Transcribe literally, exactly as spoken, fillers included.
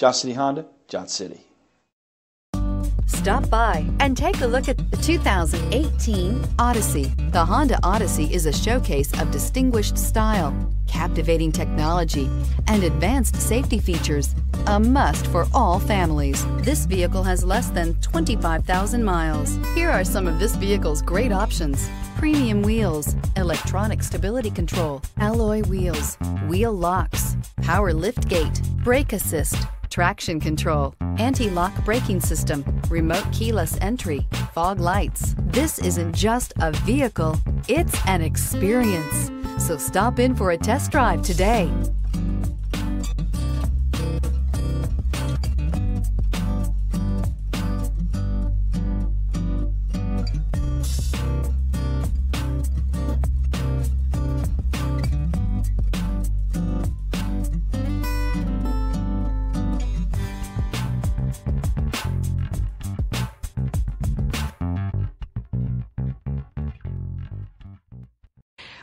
Johnson City Honda, Johnson City. Stop by and take a look at the two thousand eighteen Odyssey. The Honda Odyssey is a showcase of distinguished style, captivating technology, and advanced safety features, a must for all families. This vehicle has less than twenty-five thousand miles. Here are some of this vehicle's great options: premium wheels, electronic stability control, alloy wheels, wheel locks, power liftgate, brake assist, traction control, anti-lock braking system, remote keyless entry, fog lights. This isn't just a vehicle, it's an experience. So stop in for a test drive today.